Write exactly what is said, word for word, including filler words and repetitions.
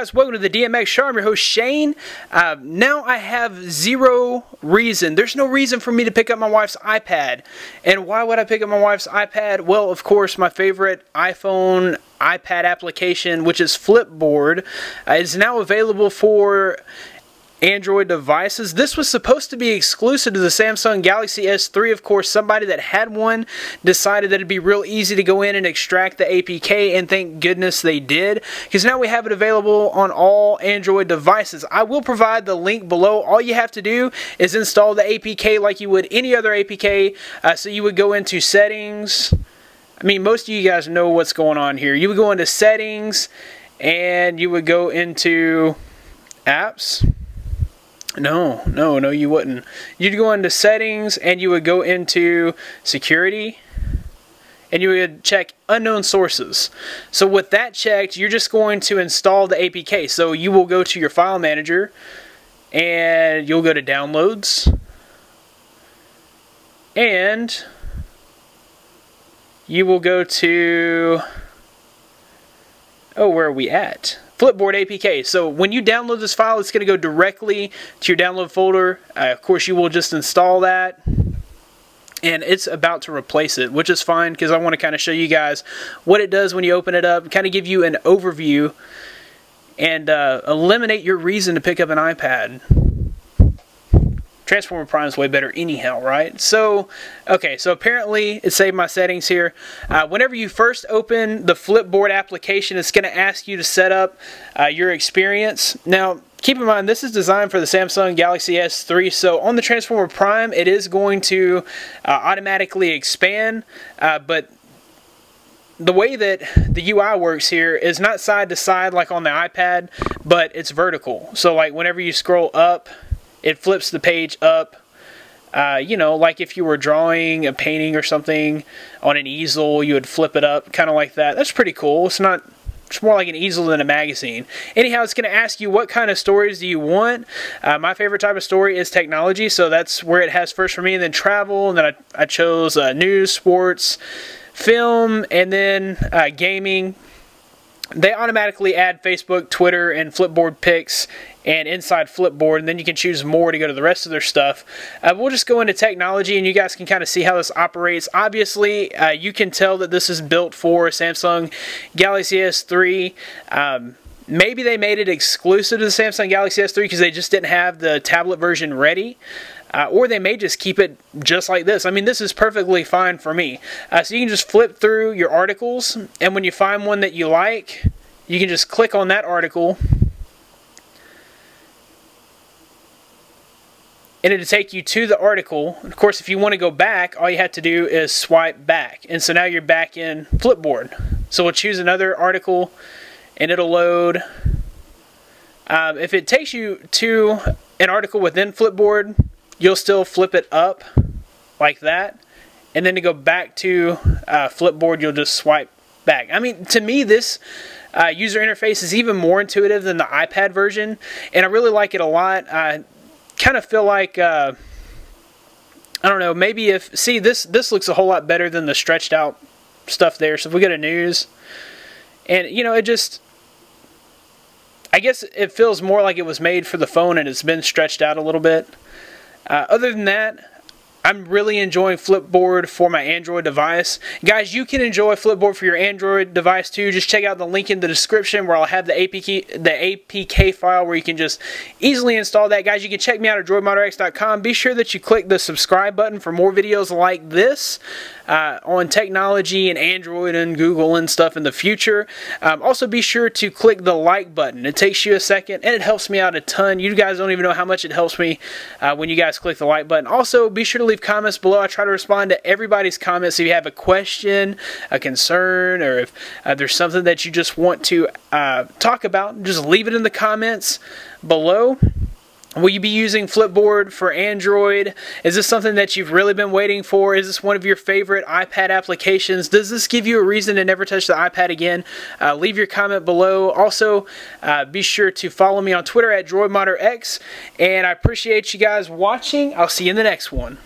guys, welcome to the D M X show. I'm your host Shane. Uh, now I have zero reason. There's no reason for me to pick up my wife's iPad. And why would I pick up my wife's iPad? Well, of course, my favorite iPhone iPad application, which is Flipboard, uh, is now available for Android devices. This was supposed to be exclusive to the Samsung Galaxy S three. Of course, somebody that had one decided that it'd be real easy to go in and extract the A P K, and thank goodness they did, because now we have it available on all Android devices. I will provide the link below. All you have to do is install the A P K like you would any other A P K. Uh, so you would go into settings. I mean, most of you guys know what's going on here. You would go into settings and you would go into apps. No, no, no, you wouldn't. You'd go into settings and you would go into security and you would check unknown sources. So with that checked, you're just going to install the A P K. So you will go to your file manager and you'll go to downloads and you will go to, oh, where are we at? Flipboard A P K. So when you download this file, it's going to go directly to your download folder. Uh, of course, you will just install that. And it's about to replace it, which is fine because I want to kind of show you guys what it does when you open it up, kind of give you an overview, and uh, eliminate your reason to pick up an iPad. Transformer Prime is way better anyhow, right? So, okay, so apparently it saved my settings here. Uh, whenever you first open the Flipboard application, it's going to ask you to set up uh, your experience. Now, keep in mind, this is designed for the Samsung Galaxy S three, so on the Transformer Prime, it is going to uh, automatically expand, uh, but the way that the U I works here is not side to side like on the iPad, but it's vertical. So, like, whenever you scroll up, it flips the page up, uh, you know, like if you were drawing a painting or something on an easel, you would flip it up, kind of like that. That's pretty cool. It's not, it's more like an easel than a magazine. Anyhow, it's going to ask you what kind of stories do you want. Uh, my favorite type of story is technology, so that's where it has first for me, and then travel, and then I, I chose uh, news, sports, film, and then uh, gaming. They automatically add Facebook, Twitter, and Flipboard pics and inside Flipboard, and then you can choose more to go to the rest of their stuff. Uh, we'll just go into technology, and you guys can kind of see how this operates. Obviously, uh, you can tell that this is built for Samsung Galaxy S three. Um, maybe they made it exclusive to the Samsung Galaxy S three because they just didn't have the tablet version ready. Uh, or they may just keep it just like this. I mean, this is perfectly fine for me. Uh, so you can just flip through your articles, and when you find one that you like, you can just click on that article, and it'll take you to the article. And of course, if you want to go back, all you have to do is swipe back. And so now you're back in Flipboard. So we'll choose another article, and it'll load. Um, if it takes you to an article within Flipboard, you'll still flip it up like that, and then to go back to uh, Flipboard, you'll just swipe back. I mean, to me, this uh, user interface is even more intuitive than the iPad version, and I really like it a lot. I kind of feel like, uh, I don't know, maybe if, see, this, this looks a whole lot better than the stretched out stuff there. So if we go to news, and, you know, it just, I guess it feels more like it was made for the phone and it's been stretched out a little bit. Uh, other than that, I'm really enjoying Flipboard for my Android device. Guys, you can enjoy Flipboard for your Android device too. Just check out the link in the description where I'll have the A P K, the A P K file where you can just easily install that. Guys, you can check me out at droid modder x dot com. Be sure that you click the subscribe button for more videos like this uh, on technology and Android and Google and stuff in the future. Um, also, be sure to click the like button. It takes you a second, and it helps me out a ton. You guys don't even know how much it helps me uh, when you guys click the like button. Also, be sure to leave comments below. I try to respond to everybody's comments. If you have a question, a concern, or if uh, there's something that you just want to uh, talk about, just leave it in the comments below. Will you be using Flipboard for Android? Is this something that you've really been waiting for? Is this one of your favorite iPad applications? Does this give you a reason to never touch the iPad again? Uh, leave your comment below. Also, uh, be sure to follow me on Twitter at droid modder x. And I appreciate you guys watching. I'll see you in the next one.